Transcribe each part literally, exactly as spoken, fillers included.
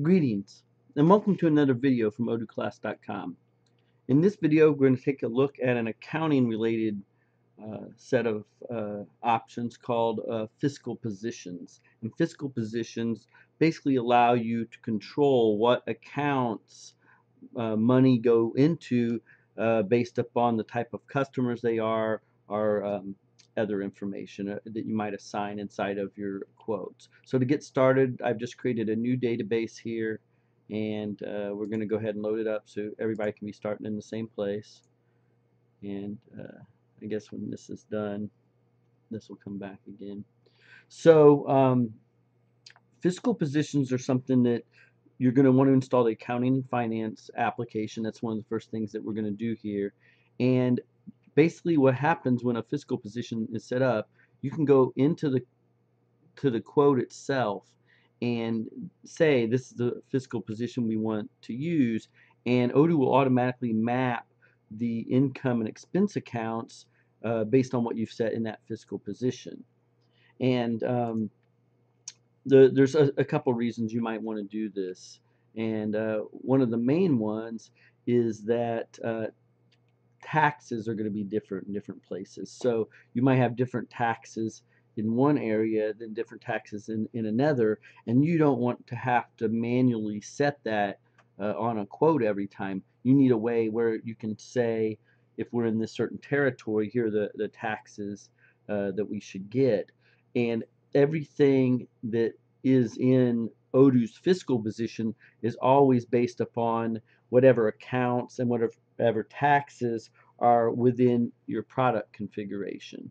Greetings, and welcome to another video from Odoo Class dot com. In this video, we're going to take a look at an accounting-related uh, set of uh, options called uh, fiscal positions. And fiscal positions basically allow you to control what accounts uh, money go into uh, based upon the type of customers they are, or um, other information uh, that you might assign inside of your quotes. So to get started, I've just created a new database here, and uh, we're going to go ahead and load it up so everybody can be starting in the same place. And uh, I guess when this is done, this will come back again. So um, fiscal positions are something that you're going to want to install the accounting and finance application. That's one of the first things that we're going to do here. And basically what happens when a fiscal position is set up, you can go into the to the quote itself and say this is the fiscal position we want to use, and Odoo will automatically map the income and expense accounts uh, based on what you've set in that fiscal position. And um, the, there's a, a couple reasons you might want to do this, and uh, one of the main ones is that uh, taxes are going to be different in different places. So you might have different taxes in one area than different taxes in, in another, and you don't want to have to manually set that uh, on a quote every time. You need a way where you can say, if we're in this certain territory, here are the, the taxes uh, that we should get. And everything that is in Odoo's fiscal position is always based upon whatever accounts and whatever taxes are within your product configuration.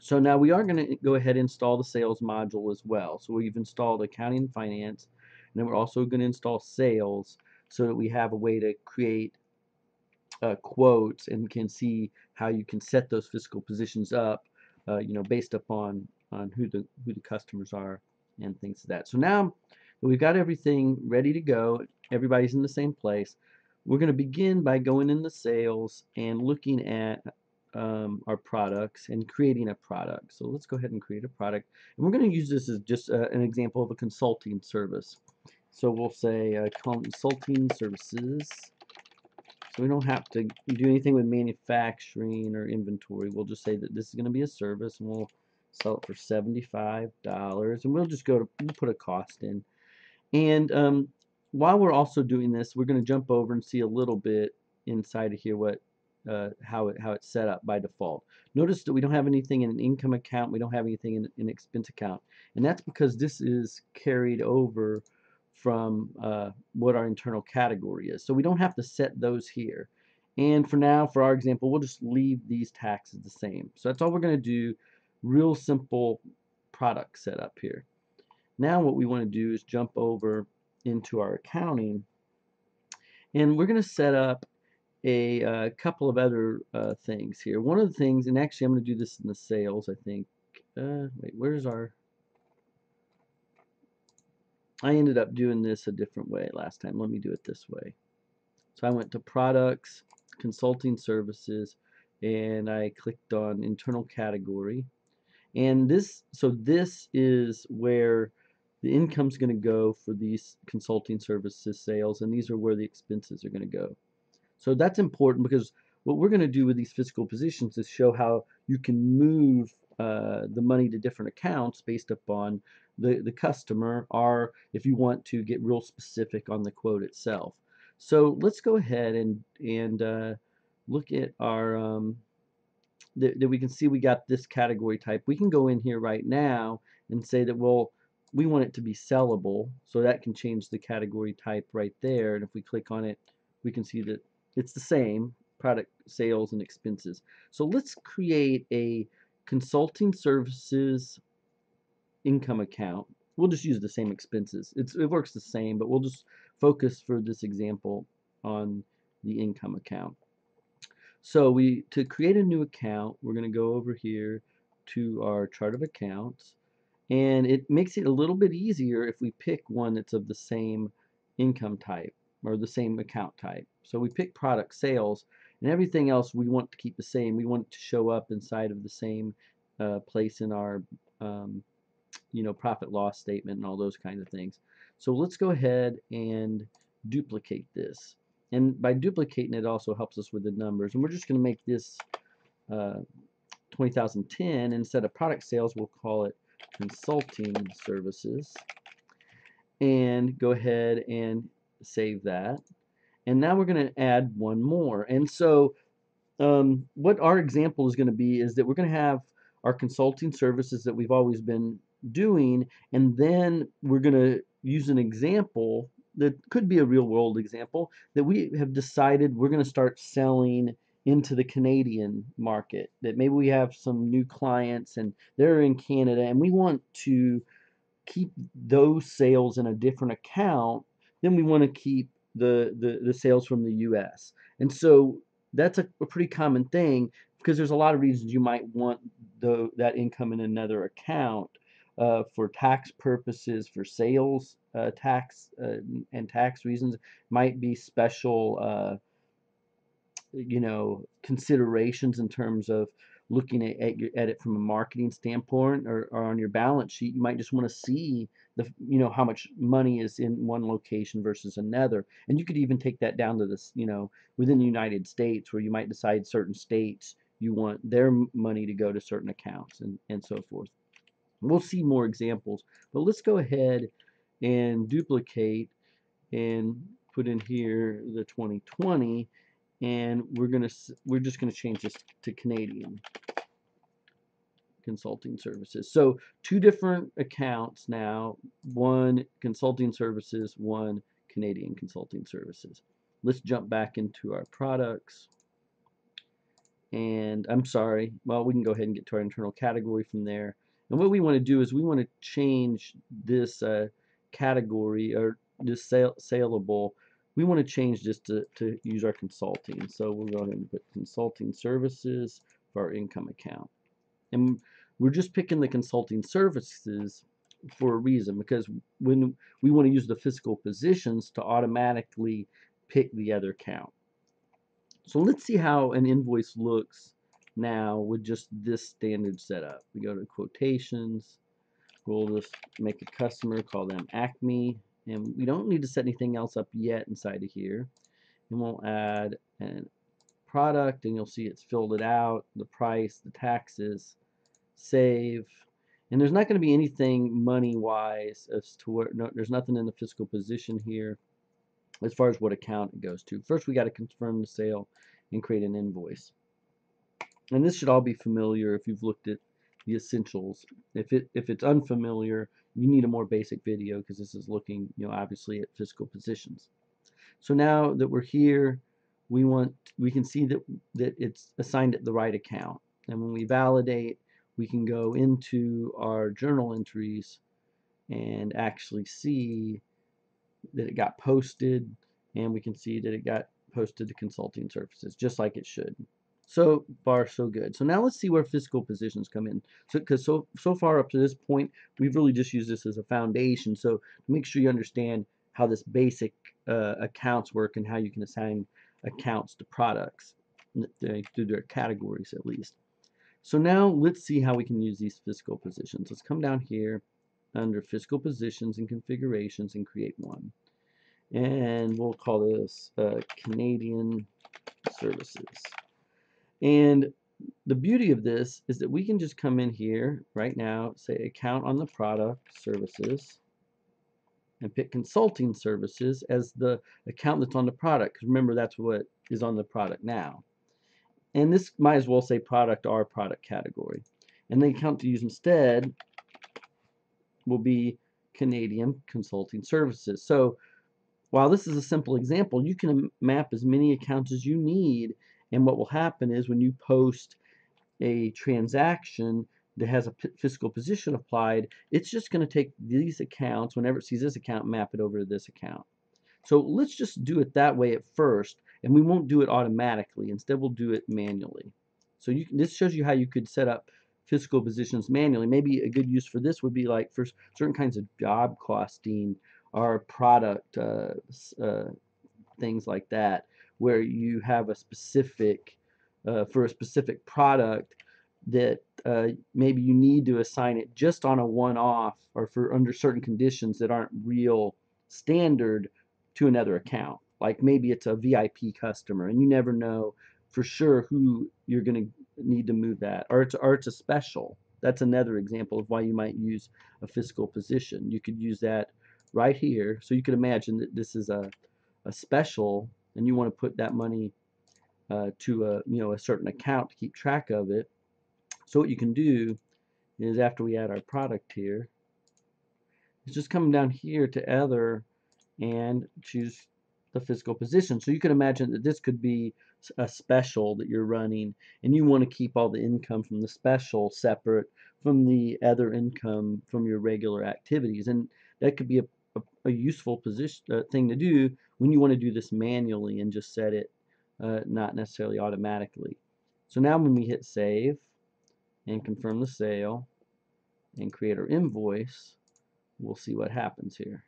So now we are going to go ahead and install the sales module as well. So we've installed accounting and finance, and then we're also going to install sales so that we have a way to create uh, quotes and can see how you can set those fiscal positions up, uh, you know, based upon on who the who the customers are and things like that. So now that we've got everything ready to go, everybody's in the same place, we're going to begin by going in the sales and looking at um, our products and creating a product. So let's go ahead and create a product, and we're going to use this as just uh, an example of a consulting service. So we'll say uh, consulting services. So we don't have to do anything with manufacturing or inventory. We'll just say that this is going to be a service, and we'll sell it for seventy-five dollars, and we'll just go to we'll put a cost in. And um, while we're also doing this, we're going to jump over and see a little bit inside of here what uh, how it how it's set up by default. Notice that we don't have anything in an income account, we don't have anything in an expense account, and that's because this is carried over from uh, what our internal category is. So we don't have to set those here. And for now, for our example, we'll just leave these taxes the same. So that's all we're going to do. Real simple product setup here. Now what we want to do is jump over into our accounting, and we're going to set up a uh, couple of other uh, things here. One of the things, and actually I'm going to do this in the sales, I think. Uh, wait, where's our? I ended up doing this a different way last time. Let me do it this way. So I went to products, consulting services, and I clicked on internal category. And this, so this is where the income's going to go for these consulting services sales, and these are where the expenses are going to go. So that's important, because what we're going to do with these fiscal positions is show how you can move uh, the money to different accounts based upon the, the customer, or if you want to get real specific on the quote itself. So let's go ahead and, and uh, look at our... Um, That, that we can see we got this category type. We can go in here right now and say that, well, we want it to be sellable, so that can change the category type right there. And if we click on it, we can see that it's the same product, sales, and expenses. So let's create a consulting services income account. We'll just use the same expenses. It's, it works the same, but we'll just focus for this example on the income account. So we, to create a new account, we're going to go over here to our chart of accounts, and it makes it a little bit easier if we pick one that's of the same income type or the same account type. So we pick product sales, and everything else we want to keep the same. We want it to show up inside of the same uh, place in our um, you know, profit loss statement and all those kinds of things. So let's go ahead and duplicate this. And by duplicating it also helps us with the numbers. And we're just going to make this uh, twenty thousand ten. Instead of product sales, we'll call it consulting services. And go ahead and save that. And now we're going to add one more. And so um, what our example is going to be is that we're going to have our consulting services that we've always been doing, and then we're going to use an example that could be a real-world example that we have decided we're going to start selling into the Canadian market, that maybe we have some new clients and they're in Canada and we want to keep those sales in a different account than we want to keep the, the, the sales from the U S. And so that's a, a pretty common thing, because there's a lot of reasons you might want the, that income in another account uh, for tax purposes, for sales uh, tax uh, and tax reasons. Might be special uh, you know, considerations in terms of looking at, at, your, at it from a marketing standpoint, or, or on your balance sheet. You might just want to see the, you know, how much money is in one location versus another. And you could even take that down to this, you know, within the United States, where you might decide certain states you want their money to go to certain accounts, and, and so forth. We'll see more examples, but let's go ahead and duplicate and put in here the twenty twenty, and we're gonna we're just gonna change this to Canadian consulting services. So two different accounts now, one consulting services, one Canadian consulting services. Let's jump back into our products. And I'm sorry, well, we can go ahead and get to our internal category from there. And what we want to do is we want to change this uh, category, or this sale, saleable. We want to change this to, to use our consulting. So we'll go ahead and put consulting services for our income account. And we're just picking the consulting services for a reason, because when we want to use the fiscal positions to automatically pick the other account. So let's see how an invoice looks now with just this standard setup. We go to quotations, we'll just make a customer, call them Acme, and we don't need to set anything else up yet inside of here. And we'll add a product, and you'll see it's filled it out, the price, the taxes, save. And there's not going to be anything money-wise as to where, no, there's nothing in the fiscal position here as far as what account it goes to. First, we got to confirm the sale and create an invoice. And this should all be familiar if you've looked at the essentials. If it if it's unfamiliar, you need a more basic video, because this is looking, you know, obviously at fiscal positions. So now that we're here, we want we can see that that it's assigned at the right account. And when we validate, we can go into our journal entries and actually see that it got posted, and we can see that it got posted to consulting services, just like it should. So far, so good. So now let's see where fiscal positions come in. So, because so so far up to this point, we've really just used this as a foundation. So make sure you understand how this basic uh, accounts work, and how you can assign accounts to products through their categories, at least. So now let's see how we can use these fiscal positions. Let's come down here under fiscal positions and configurations and create one. And we'll call this uh, Canadian services. And the beauty of this is that we can just come in here right now, say account on the product services, and pick consulting services as the account that's on the product, because remember, that's what is on the product now. And this might as well say product or product category. And the account to use instead will be Canadian consulting services. So while this is a simple example, you can map as many accounts as you need, and what will happen is when you post a transaction that has a fiscal position applied, it's just going to take these accounts, whenever it sees this account, map it over to this account. So let's just do it that way at first, and we won't do it automatically. Instead, we'll do it manually. So you can, this shows you how you could set up fiscal positions manually. Maybe a good use for this would be like for certain kinds of job costing or product uh, uh, things like that, where you have a specific, uh, for a specific product, that uh, maybe you need to assign it just on a one-off or for under certain conditions that aren't real standard to another account. Like maybe it's a V I P customer and you never know for sure who you're going to need to move that. Or it's, or it's a special. That's another example of why you might use a fiscal position. You could use that right here. So you could imagine that this is a, a special and you want to put that money uh, to a, you know, a certain account to keep track of it. So what you can do is after we add our product here, it's just come down here to other and choose the fiscal position. So you can imagine that this could be a special that you're running and you want to keep all the income from the special separate from the other income from your regular activities, and that could be a, a, a useful position uh, thing to do when you want to do this manually and just set it uh, not necessarily automatically. So now when we hit save and confirm the sale and create our invoice, we'll see what happens here.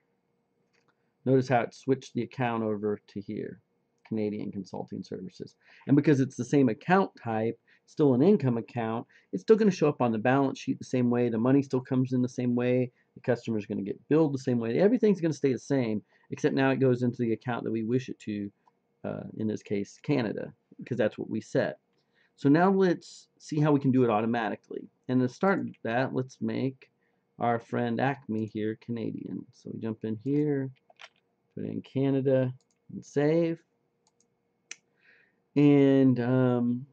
Notice how it switched the account over to here, Canadian Consulting Services. And because it's the same account type, still an income account, it's still going to show up on the balance sheet the same way. The money still comes in the same way. The customer's going to get billed the same way. Everything's going to stay the same, except now it goes into the account that we wish it to, uh, in this case, Canada, because that's what we set. So now let's see how we can do it automatically. And to start that, let's make our friend Acme here Canadian. So we jump in here, put in Canada and save, and um,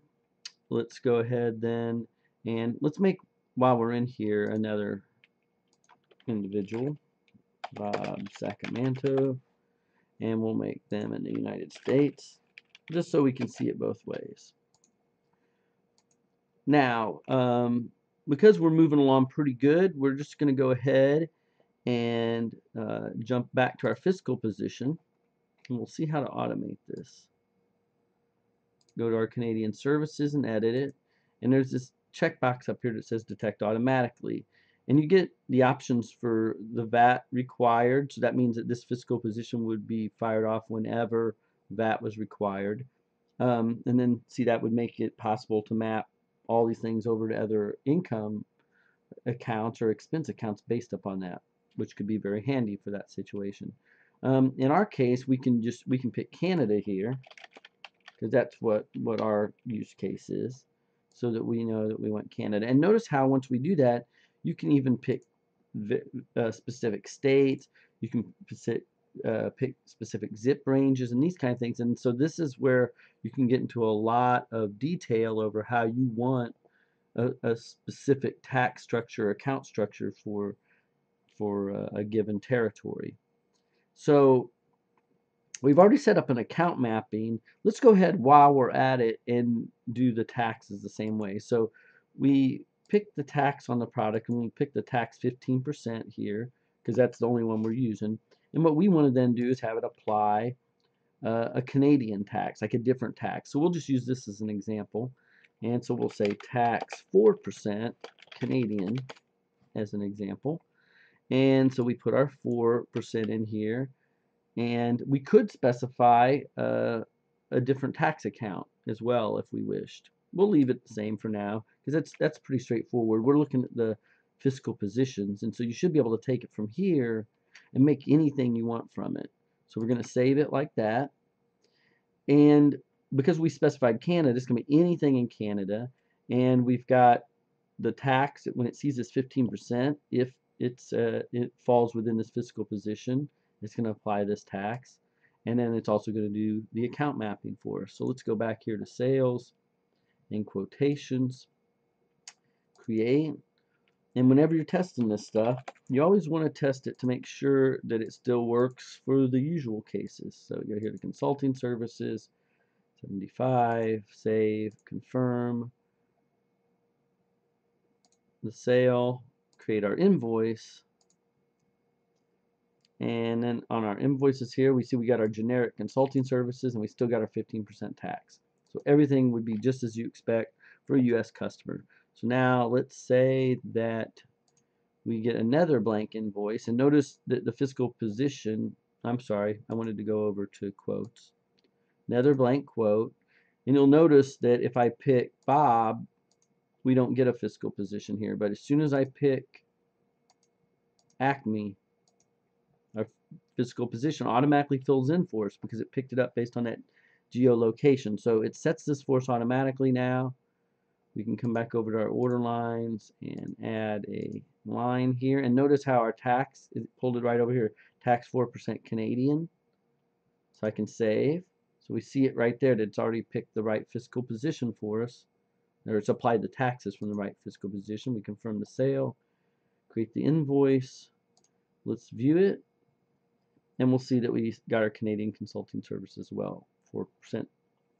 let's go ahead then and let's make, while we're in here, another individual, Bob Sacramento, and we'll make them in the United States just so we can see it both ways. Now um, because we're moving along pretty good, we're just going to go ahead and uh, jump back to our fiscal position, and we'll see how to automate this. Go to our Canadian services and edit it, and there's this checkbox up here that says detect automatically, and you get the options for the V A T required, so that means that this fiscal position would be fired off whenever V A T was required, um, and then see, that would make it possible to map all these things over to other income accounts or expense accounts based upon that, which could be very handy for that situation. Um, in our case, we can just we can pick Canada here because that's what what our use case is, so that we know that we want Canada. And notice how once we do that, you can even pick uh, specific states. You can pick, uh, pick specific zip ranges and these kind of things. And so this is where you can get into a lot of detail over how you want a, a specific tax structure, account structure for for uh, a given territory. So we've already set up an account mapping. Let's go ahead while we're at it and do the taxes the same way. So we pick the tax on the product, and we pick the tax fifteen percent here because that's the only one we're using. And what we want to then do is have it apply uh, a Canadian tax, like a different tax. So we'll just use this as an example. And so we'll say tax four percent Canadian as an example. And so we put our four percent in here, and we could specify uh, a different tax account as well if we wished. We'll leave it the same for now because that's that's pretty straightforward. We're looking at the fiscal positions, and so you should be able to take it from here and make anything you want from it. So we're going to save it like that, and because we specified Canada, it's going to be anything in Canada, and we've got the tax when it sees this fifteen percent, if It's, uh, it falls within this fiscal position, it's going to apply this tax, and then it's also going to do the account mapping for us. So let's go back here to sales and quotations, create, and whenever you're testing this stuff, you always want to test it to make sure that it still works for the usual cases. So go here to consulting services, seventy-five, save, confirm the sale, create our invoice, and then on our invoices here we see we got our generic consulting services, and we still got our fifteen percent tax. So everything would be just as you expect for a U S customer. So now let's say that we get another blank invoice, and notice that the fiscal position, I'm sorry, I wanted to go over to quotes, another blank quote, and you'll notice that if I pick Bob we don't get a fiscal position here. But as soon as I pick Acme, our fiscal position automatically fills in for us because it picked it up based on that geolocation. So it sets this for us automatically now. We can come back over to our order lines and add a line here. And notice how our tax, it pulled it right over here, tax four percent Canadian. So I can save. So we see it right there that it's already picked the right fiscal position for us. Or it's applied the taxes from the right fiscal position. We confirm the sale, create the invoice. Let's view it. And we'll see that we got our Canadian consulting service as well, four percent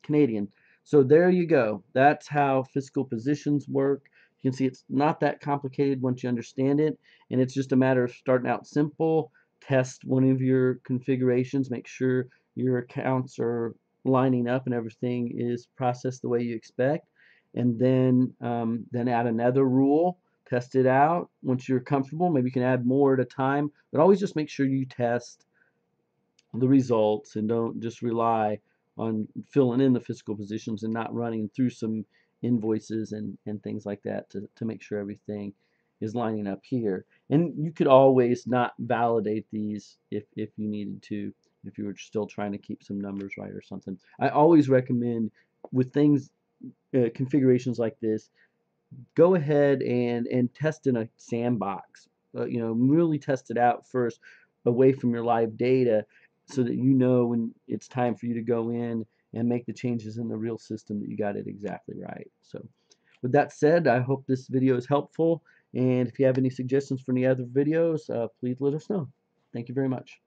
Canadian. So there you go. That's how fiscal positions work. You can see it's not that complicated once you understand it, and it's just a matter of starting out simple. Test one of your configurations. Make sure your accounts are lining up and everything is processed the way you expect, and then um, then add another rule. Test it out. Once you're comfortable, maybe you can add more at a time, but always just make sure you test the results and don't just rely on filling in the fiscal positions and not running through some invoices and, and things like that to, to make sure everything is lining up here. And you could always not validate these if, if you needed to, if you were still trying to keep some numbers right or something. I always recommend with things, uh, configurations like this, go ahead and, and test in a sandbox. Uh, you know, really test it out first away from your live data, so that you know when it's time for you to go in and make the changes in the real system that you got it exactly right. So with that said, I hope this video is helpful, and if you have any suggestions for any other videos, uh, please let us know. Thank you very much.